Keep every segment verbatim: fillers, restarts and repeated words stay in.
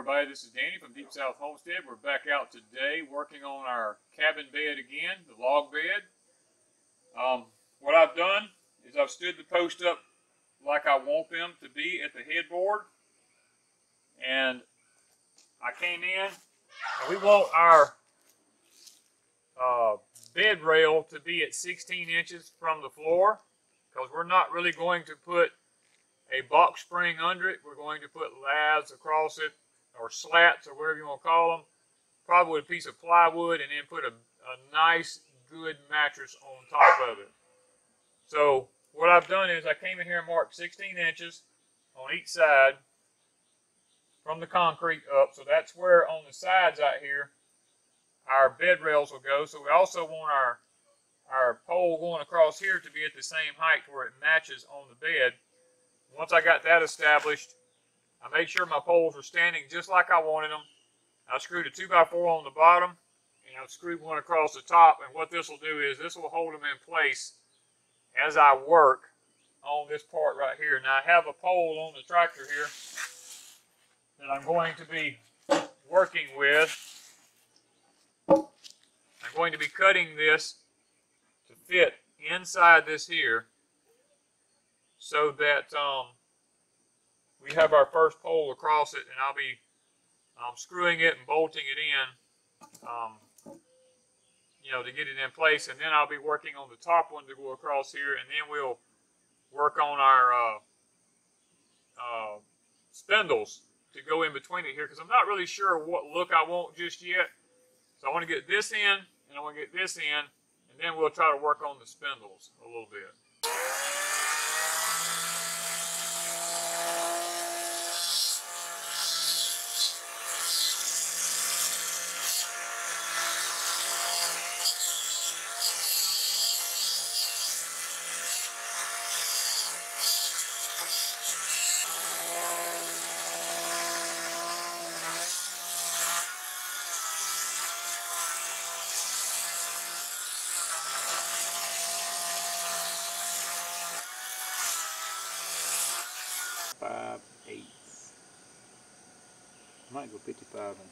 everybody, this is Danny from Deep South Homestead. We're back out today working on our cabin bed again, the log bed. Um, what I've done is I've stood the post up like I want them to be at the headboard. And I came in and we want our uh, bed rail to be at sixteen inches from the floor, because we're not really going to put a box spring under it. We're going to put laths across it, or slats, or whatever you want to call them, probably with a piece of plywood, and then put a, a nice good mattress on top of it. So what I've done is I came in here and marked sixteen inches on each side from the concrete up. So that's where on the sides out here our bed rails will go. So we also want our our pole going across here to be at the same height where it matches on the bed. Once I got that established, I made sure my poles were standing just like I wanted them. I screwed a two by four on the bottom, and I screwed one across the top. And what this will do is this will hold them in place as I work on this part right here. Now I have a pole on the tractor here that I'm going to be working with. I'm going to be cutting this to fit inside this here, so that um, we have our first pole across it, and I'll be um, screwing it and bolting it in, um, you know, to get it in place. And then I'll be working on the top one to go across here, and then we'll work on our uh, uh, spindles to go in between it here, because I'm not really sure what look I want just yet. So I want to get this in, and I want to get this in, and then we'll try to work on the spindles a little bit. five eighths. I might go fifty-five and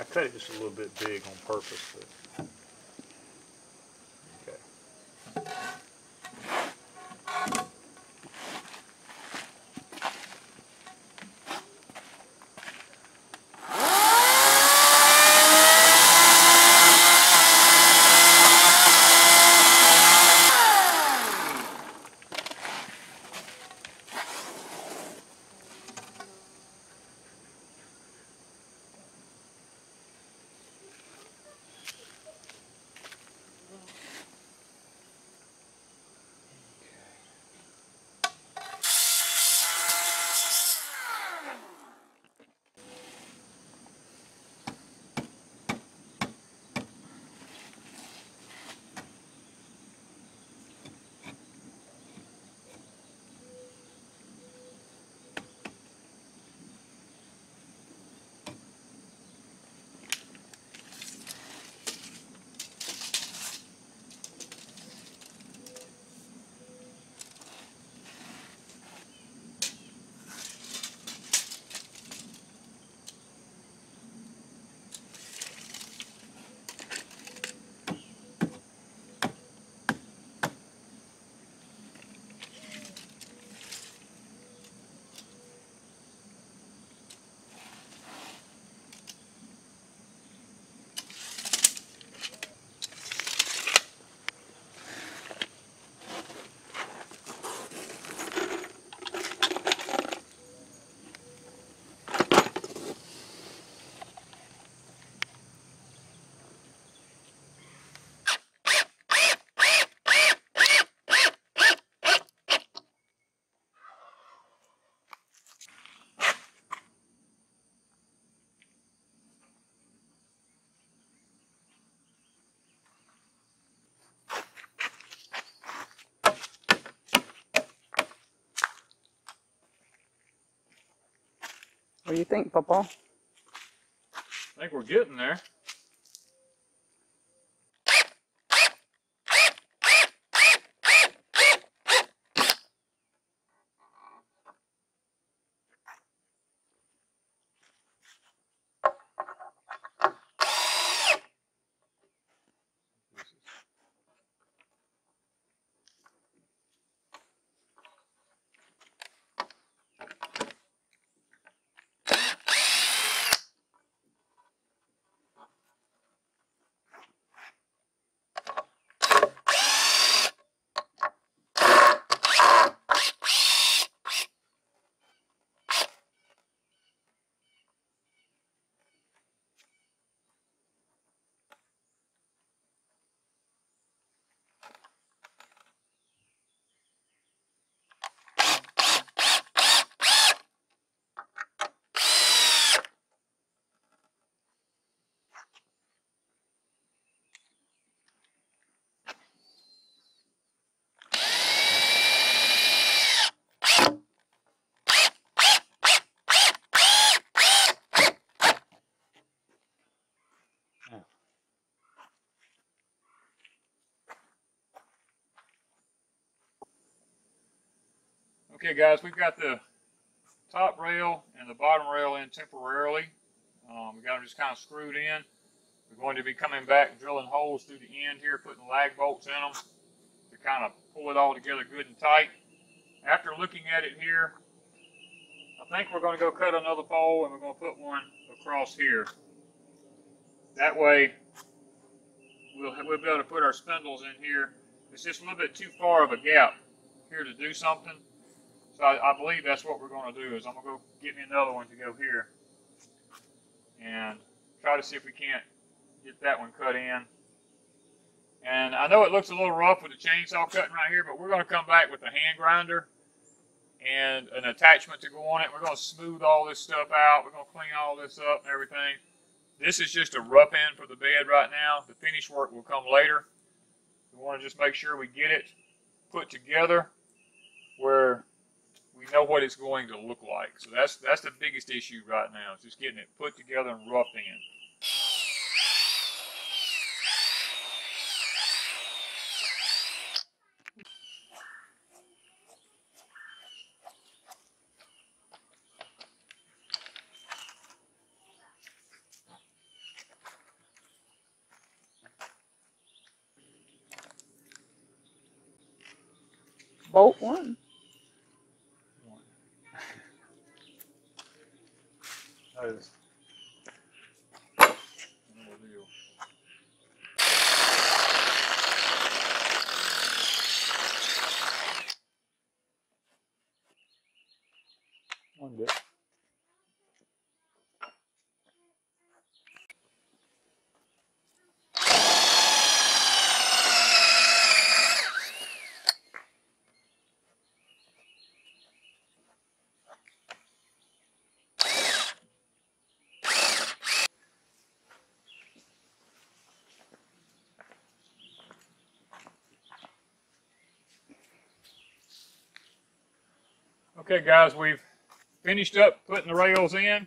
I cut it just a little bit big on purpose, but okay. What do you think, Papa? I think we're getting there. Okay guys, we've got the top rail and the bottom rail in temporarily. Um, we got them just kind of screwed in. We're going to be coming back and drilling holes through the end here, putting lag bolts in them to kind of pull it all together good and tight. After looking at it here, I think we're going to go cut another pole and we're going to put one across here. That way we'll, we'll be able to put our spindles in here. It's just a little bit too far of a gap here to do something. So I, I believe that's what we're going to do is I'm going to go get me another one to go here and try to see if we can't get that one cut in. And I know it looks a little rough with the chainsaw cutting right here, but we're going to come back with a hand grinder and an attachment to go on it. We're going to smooth all this stuff out. We're going to clean all this up and everything. This is just a rough end for the bed right now. The finish work will come later. We want to just make sure we get it put together where we know what it's going to look like. So that's that's the biggest issue right now, is just getting it put together and roughed in. Bolt one. That is another deal. One bit. Okay guys, we've finished up putting the rails in.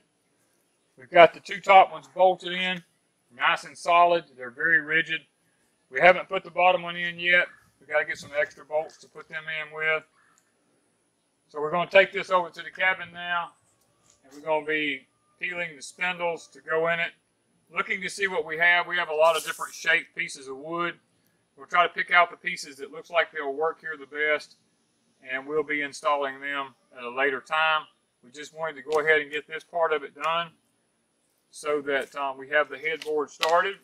We've got the two top ones bolted in, nice and solid. They're very rigid. We haven't put the bottom one in yet. We've got to get some extra bolts to put them in with. So we're going to take this over to the cabin now, and we're going to be peeling the spindles to go in it. Looking to see what we have. We have a lot of different shaped pieces of wood. We'll try to pick out the pieces that looks like they'll work here the best, and we'll be installing them at a later time. We just wanted to go ahead and get this part of it done so that um, we have the headboard started.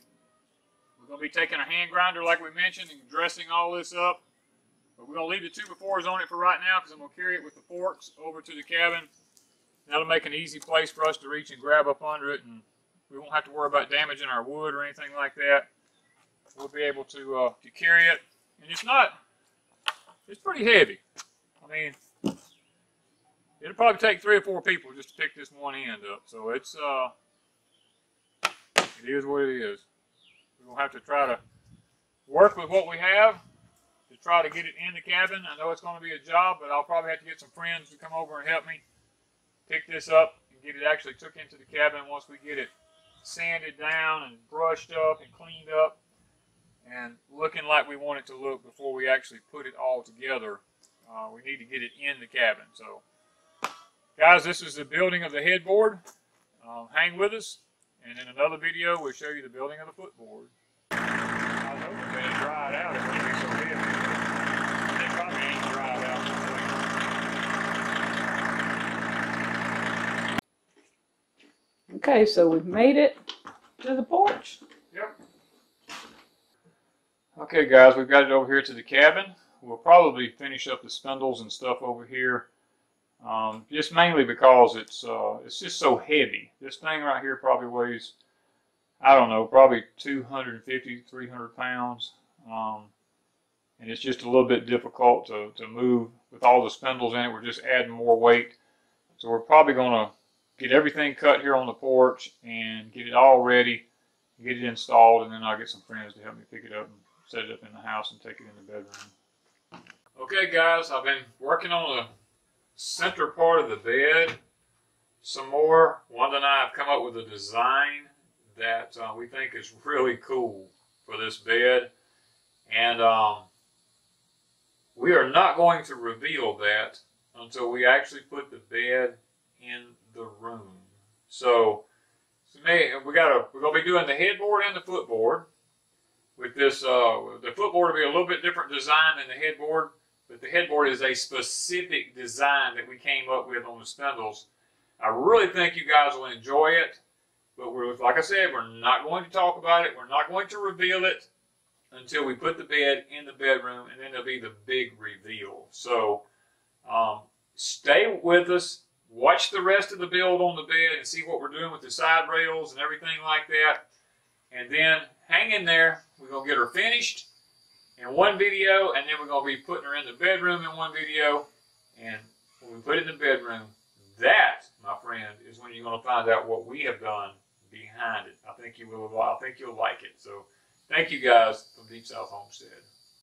We're going to be taking a hand grinder like we mentioned and dressing all this up. But we're going to leave the two befores on it for right now because I'm going to carry it with the forks over to the cabin. That'll make an easy place for us to reach and grab up under it, and we won't have to worry about damaging our wood or anything like that. We'll be able to, uh, to carry it. And it's not, it's pretty heavy. I mean, it'll probably take three or four people just to pick this one end up. So it's, uh, it is what it is. We're going to have to try to work with what we have to try to get it in the cabin. I know it's going to be a job, but I'll probably have to get some friends to come over and help me pick this up and and get it actually took into the cabin once we get it sanded down and brushed up and cleaned up and looking like we want it to look before we actually put it all together. Uh, we need to get it in the cabin. So guys, this is the building of the headboard. Um, hang with us, and in another video we'll show you the building of the footboard. I hope it's going to dry it out. It wouldn't be so big. It probably ain't dried out completely. Okay, so we've made it to the porch. Yep. Okay guys, we've got it over here to the cabin. We'll probably finish up the spindles and stuff over here. Um, just mainly because it's uh, it's just so heavy. This thing right here probably weighs, I don't know, probably two hundred fifty, three hundred pounds. Um, and it's just a little bit difficult to, to move with all the spindles in it. We're just adding more weight. So we're probably going to get everything cut here on the porch and get it all ready, get it installed, and then I'll get some friends to help me pick it up and set it up in the house and take it in the bedroom. Okay guys, I've been working on the center part of the bed some more. Wanda and I have come up with a design that uh, we think is really cool for this bed, and um, we are not going to reveal that until we actually put the bed in the room. So, so we gotta, we're going to be doing the headboard and the footboard. With this, uh, the footboard will be a little bit different design than the headboard. But the headboard is a specific design that we came up with on the spindles. I really think you guys will enjoy it. But we're, like I said, we're not going to talk about it. We're not going to reveal it until we put the bed in the bedroom. And then there'll be the big reveal. So um, stay with us. Watch the rest of the build on the bed and see what we're doing with the side rails and everything like that. And then hang in there. We're going to get her finished in one video, and then we're going to be putting her in the bedroom in one video. And when we put it in the bedroom, that, my friend, is when you're going to find out what we have done behind it. I think you will. I think you'll like it. So thank you guys from Deep South Homestead.